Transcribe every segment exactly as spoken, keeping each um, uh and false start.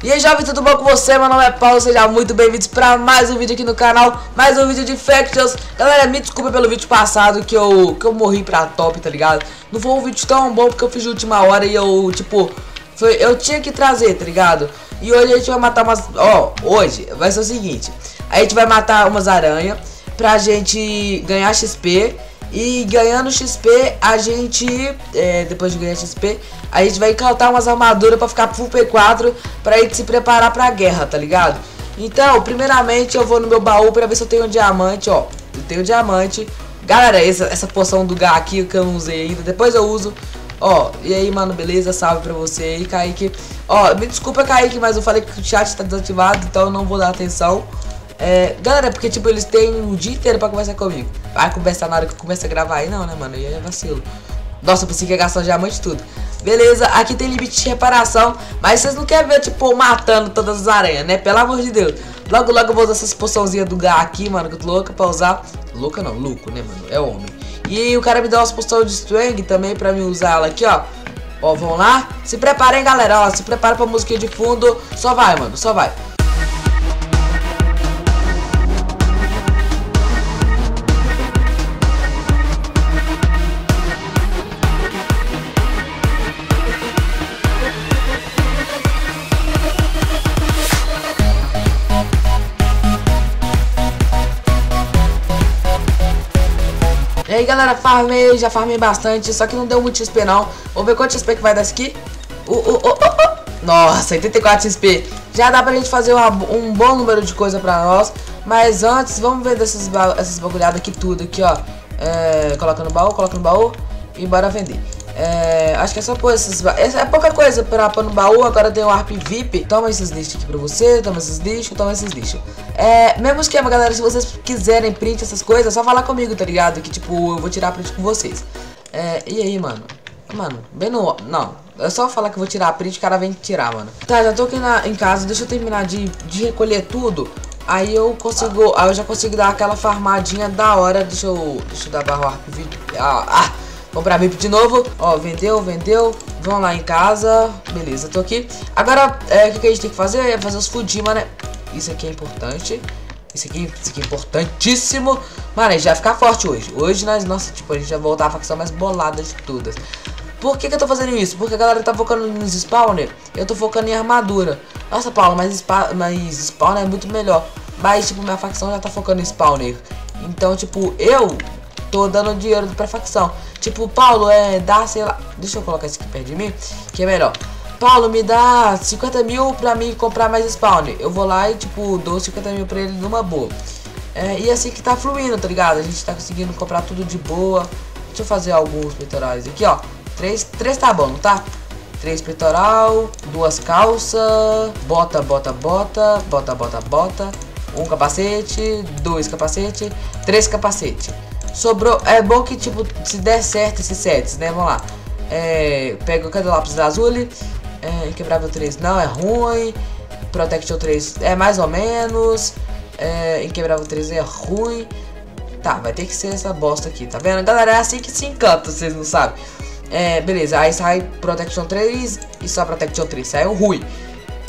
E aí, jovem, tudo bom com você? Meu nome é Paulo, sejam muito bem-vindos para mais um vídeo aqui no canal, mais um vídeo de Factions. Galera, me desculpa pelo vídeo passado que eu, que eu morri pra top, tá ligado? Não foi um vídeo tão bom porque eu fiz de última hora e eu, tipo, foi, eu tinha que trazer, tá ligado? E hoje a gente vai matar umas... Ó, hoje vai ser o seguinte, a gente vai matar umas aranhas pra gente ganhar X P. E ganhando X P, a gente, é, depois de ganhar X P, a gente vai encantar umas armaduras pra ficar full P quatro, pra gente se preparar pra guerra, tá ligado? Então, primeiramente eu vou no meu baú pra ver se eu tenho um diamante, ó. Eu tenho um diamante. Galera, essa, essa poção do Gá aqui que eu não usei ainda, depois eu uso. Ó, e aí, mano, beleza? Salve pra você aí, Kaique. Ó, me desculpa, Kaique, mas eu falei que o chat tá desativado, então eu não vou dar atenção. É, galera, porque tipo, eles têm o dia inteiro pra conversar comigo. Vai conversar na hora que começa a gravar aí, não, né, mano? E aí é vacilo. Nossa, eu pensei que ia gastar diamante tudo. Beleza, aqui tem limite de reparação. Mas vocês não querem ver, tipo, matando todas as aranhas, né? Pelo amor de Deus. Logo, logo eu vou usar essas poçãozinhas do Gá aqui, mano, que eu tô louca pra usar. Louca não, louco, né, mano? É homem. E o cara me dá umas poções de Strang também pra me usar ela aqui, ó. Ó, vão lá. Se preparem, galera, ó, se prepara pra musiquinha de fundo. Só vai, mano, só vai. E aí, galera, farmei, já farmei bastante, só que não deu muito X P não. Vamos ver quanto X P que vai dar isso aqui. Uh, uh, uh, uh, uh. Nossa, oitenta e quatro X P. Já dá pra gente fazer uma, um bom número de coisa pra nós. Mas antes, vamos ver dessas, essas bagulhadas aqui tudo aqui, ó. É, coloca no baú, coloca no baú e bora vender. É, acho que é só pôr essas... É pouca coisa pra pôr no baú, agora tem o Arp V I P. Toma esses lixos aqui pra você, toma esses lixos, toma esses lixos. É, mesmo esquema, galera, se vocês quiserem print essas coisas, é só falar comigo, tá ligado? Que tipo, eu vou tirar print com vocês. É, e aí, mano? Mano, bem no... Não, é só falar que eu vou tirar a print, o cara vem tirar, mano. Tá, já tô aqui na, em casa, deixa eu terminar de, de recolher tudo. Aí eu consigo... Aí eu já consigo dar aquela farmadinha da hora. Deixa eu... Deixa eu dar barra o Arp V I P. Ah, ah! Comprar V I P de novo, ó, vendeu, vendeu. Vão lá em casa, beleza, tô aqui. Agora, é, o que, que a gente tem que fazer? É fazer os Fudima, né? Isso aqui é importante. Isso aqui, isso aqui é importantíssimo. Mano, a gente vai ficar forte hoje. Hoje, nós, nossa, tipo, a gente vai voltar a facção mais bolada de todas. Por que, que eu tô fazendo isso? Porque a galera tá focando nos spawner. Eu tô focando em armadura. Nossa, Paulo, mas, spa, mas spawner é muito melhor. Mas, tipo, minha facção já tá focando em spawner. Então, tipo, eu... tô dando dinheiro pra facção. Tipo, Paulo, é, dá, sei lá. Deixa eu colocar isso aqui perto de mim, que é melhor. Paulo, me dá cinquenta mil pra mim comprar mais spawner. Eu vou lá e, tipo, dou cinquenta mil pra ele numa boa. É, e assim que tá fluindo, tá ligado? A gente tá conseguindo comprar tudo de boa. Deixa eu fazer alguns peitorais aqui, ó. Três, três tá bom, não tá? Três peitoral, duas calças, bota, bota, bota, bota, bota, bota. Um capacete, dois capacete, três capacete. Sobrou, é bom que tipo, se der certo esses sets, né, vamos lá. É, pega cada lápis azul, é, inquebrável três não, é ruim. Protection três é mais ou menos, é, inquebrável três é ruim. Tá, vai ter que ser essa bosta aqui, tá vendo? Galera, é assim que se encanta, vocês não sabem. É, beleza, aí sai Protection três e só Protection três, saiu ruim.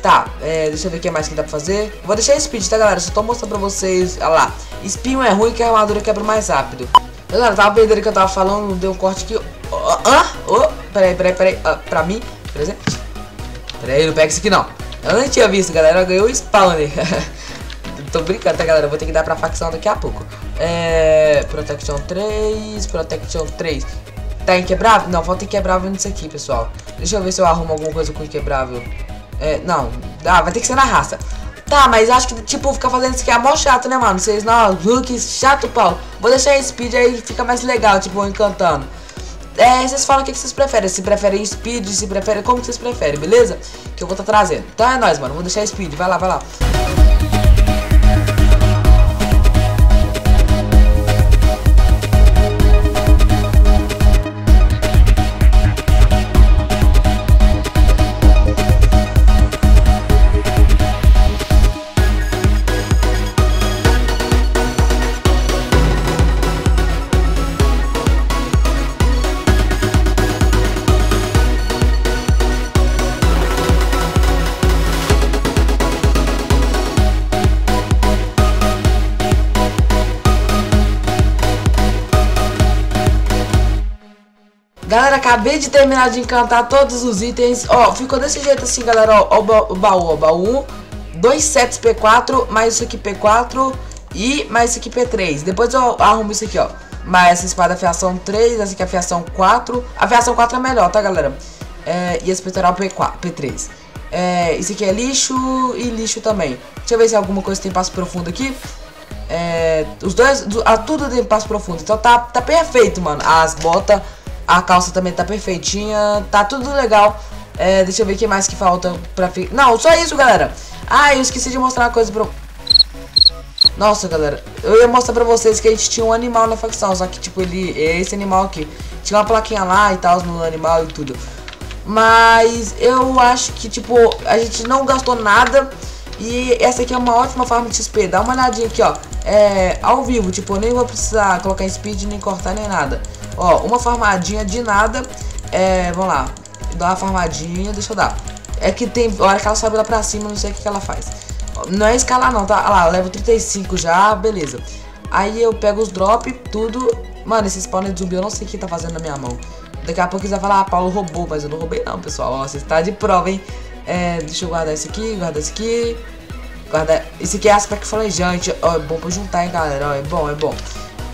Tá, é, deixa eu ver o que mais que dá pra fazer. Vou deixar Speed, tá, galera? Só tô mostrando pra vocês. Olha lá, espinho é ruim que a armadura quebra mais rápido. Galera, tava perdendo o que eu tava falando. Deu um corte aqui. Ah, oh, peraí, peraí, peraí. Ah, pra mim, por exemplo. Peraí, não pega isso aqui não. Eu não tinha visto, galera. Ganhou o spawner. Tô brincando, tá, galera? Vou ter que dar pra facção daqui a pouco. É. Protection três, Protection três. Tá inquebrável? Não, falta inquebrável nisso aqui, pessoal. Deixa eu ver se eu arrumo alguma coisa com inquebrável. É, não, ah, vai ter que ser na raça. Tá, mas acho que, tipo, ficar fazendo isso aqui é mó chato, né, mano? Vocês não, look chato, Paulo. Vou deixar em Speed, aí fica mais legal, tipo, encantando. É, vocês falam o que, que vocês preferem. Se preferem Speed, se preferem, como que vocês preferem, beleza? Que eu vou tá trazendo. Então é nóis, mano, vou deixar Speed, vai lá, vai lá. Galera, acabei de terminar de encantar todos os itens. Ó, ficou desse jeito assim, galera. Ó, o baú, ó, baú um, dois sets P quatro, mais isso aqui P quatro e mais isso aqui P três. Depois eu arrumo isso aqui, ó. Mais essa espada afiação três, essa aqui afiação quatro. A afiação quatro é melhor, tá, galera? É, e esse peitoral P quatro, P três. É, isso aqui é lixo e lixo também. Deixa eu ver se alguma coisa tem passo profundo aqui. É, os dois, a, tudo tem passo profundo. Então tá, tá perfeito, mano. As botas, a calça também tá perfeitinha. Tá tudo legal. É, deixa eu ver o que mais que falta pra... Não, só isso, galera. Ah, eu esqueci de mostrar uma coisa pra... Nossa, galera. Eu ia mostrar pra vocês que a gente tinha um animal na facção. Só que, tipo, ele é esse animal aqui. Tinha uma plaquinha lá e tal, no animal e tudo. Mas eu acho que, tipo, a gente não gastou nada. E essa aqui é uma ótima farm de X P. Dá uma olhadinha aqui, ó. É ao vivo, tipo, eu nem vou precisar colocar em speed, nem cortar, nem nada. Ó, uma farmadinha de nada. É, vamos lá. Dá uma farmadinha, deixa eu dar. É que tem hora que ela sobe lá pra cima, não sei o que, que ela faz. Não é escalar não, tá? Olha lá, level trinta e cinco já, beleza. Aí eu pego os drop, tudo. Mano, esse spawner de zumbi eu não sei o que tá fazendo na minha mão. Daqui a pouco eles vão falar, ah, Paulo roubou, mas eu não roubei não, pessoal. Ó, você está de prova, hein? É, deixa eu guardar esse aqui, guardar esse aqui. Guardar... Esse aqui é aspecto florejante. Ó, é bom pra juntar, hein, galera? Ó, é bom, é bom.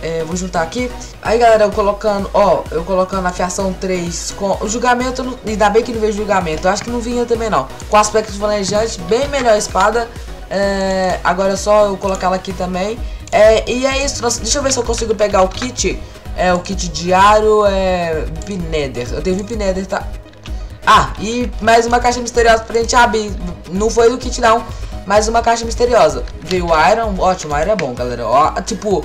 É, vou juntar aqui. Aí, galera, eu colocando, ó, eu colocando a fiação três com o julgamento. Não... Ainda bem que não veio julgamento. Eu acho que não vinha também, não. Com aspecto florejante, bem melhor a espada. É, agora é só eu colocar ela aqui também. É, e é isso. Nossa, deixa eu ver se eu consigo pegar o kit. É o kit diário, é Pineder. Eu tenho Pineder, tá? Ah, e mais uma caixa misteriosa pra gente abrir. Não foi do kit, não. Mais uma caixa misteriosa. Veio Iron, ótimo. Iron é bom, galera. Ó, tipo,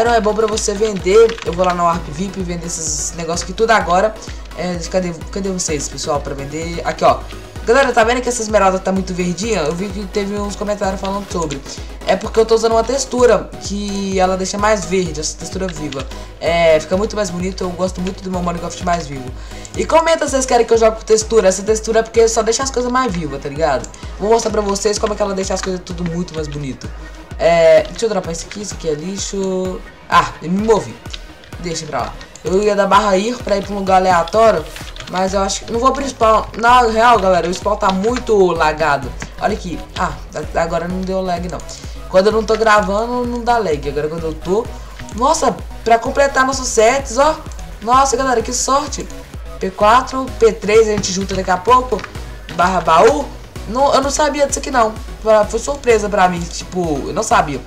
Iron é bom pra você vender. Eu vou lá na Warp V I P vender esses negócios aqui tudo agora. É, cadê, cadê vocês, pessoal, pra vender? Aqui, ó. Galera, tá vendo que essa esmeralda tá muito verdinha? Eu vi que teve uns comentários falando sobre. É porque eu tô usando uma textura que ela deixa mais verde, essa textura viva. É, fica muito mais bonito, eu gosto muito do meu Minecraft mais vivo. E comenta se vocês querem que eu jogue com textura. Essa textura é porque só deixa as coisas mais vivas, tá ligado? Vou mostrar pra vocês como é que ela deixa as coisas tudo muito mais bonito. É, deixa eu dropar isso aqui, isso aqui é lixo. Ah, eu me movi. Deixa pra lá. Eu ia da barra ir pra ir pra um lugar aleatório. Mas eu acho que... Não vou pro spawn. Na real, galera, o spawn tá muito lagado. Olha aqui. Ah, agora não deu lag, não. Quando eu não tô gravando, não dá lag. Agora quando eu tô... Nossa, pra completar nossos sets, ó. Nossa, galera, que sorte. P quatro, P três, a gente junta daqui a pouco. Barra baú. Não, eu não sabia disso aqui, não. Foi surpresa pra mim. Tipo, eu não sabia.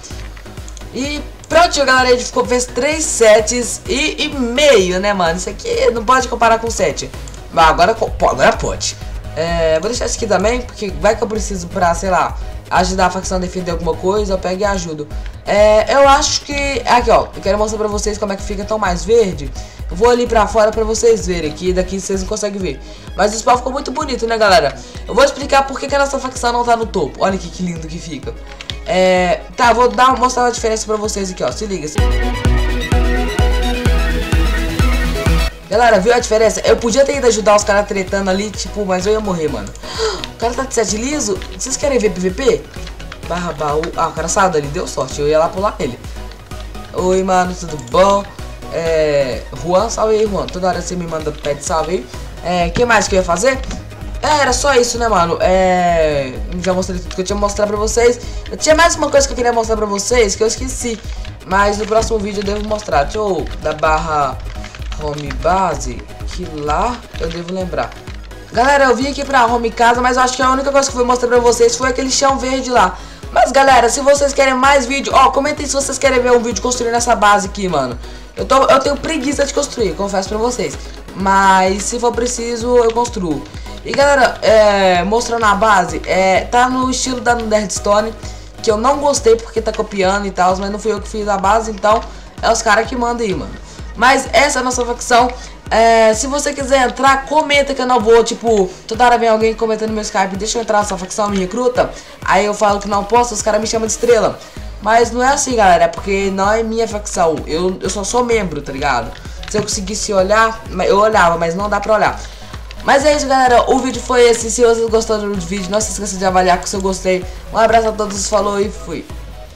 E... Pronto, galera, a gente ficou, fez três sets e, e meio, né, mano? Isso aqui não pode comparar com sete. Mas agora, agora pode. É, vou deixar isso aqui também, porque vai que eu preciso pra, sei lá, ajudar a facção a defender alguma coisa, eu pego e ajudo. É, eu acho que... Aqui, ó, eu quero mostrar pra vocês como é que fica tão mais verde. Eu vou ali pra fora pra vocês verem, que daqui vocês não conseguem ver. Mas o spawn ficou muito bonito, né, galera? Eu vou explicar por que, que a nossa facção não tá no topo. Olha que, que lindo que fica. É, tá, vou dar, mostrar a diferença pra vocês aqui, ó, se liga. Galera, viu a diferença? Eu podia ter ido ajudar os caras tretando ali, tipo, mas eu ia morrer, mano. O cara tá de sete liso? Vocês querem ver P V P? Barra baú. Ah, o cara saiu dali, deu sorte, eu ia lá pular ele. Oi, mano, tudo bom? É... Juan, salve aí, Juan. Toda hora você me manda pede salve aí. É, que mais que eu ia fazer? É, era só isso, né, mano? É... Já mostrei tudo que eu tinha que mostrar pra vocês. Eu tinha mais uma coisa que eu queria mostrar pra vocês, que eu esqueci. Mas no próximo vídeo eu devo mostrar. Deixa eu... Da barra home base, que lá eu devo lembrar. Galera, eu vim aqui pra home casa, mas eu acho que a única coisa que eu vou mostrar pra vocês foi aquele chão verde lá. Mas, galera, se vocês querem mais vídeo... Ó, comentem se vocês querem ver um vídeo construindo essa base aqui, mano. Eu, tô... eu tenho preguiça de construir, confesso pra vocês. Mas, se for preciso, eu construo. E galera, é, mostrando a base, é, tá no estilo da Nerdstone, que eu não gostei porque tá copiando e tal, mas não fui eu que fiz a base, então é os caras que mandam aí, mano. Mas essa é a nossa facção, é, se você quiser entrar, comenta que eu não vou, tipo, toda hora vem alguém comentando no meu Skype, deixa eu entrar nessa facção, me recruta, aí eu falo que não posso, os caras me chamam de estrela. Mas não é assim, galera, é porque não é minha facção, eu, eu só sou membro, tá ligado? Se eu conseguisse olhar, eu olhava, mas não dá pra olhar. Mas é isso, galera, o vídeo foi esse. Se vocês gostaram do vídeo, não se esqueça de avaliar com o seu gostei. Um abraço a todos, falou e fui.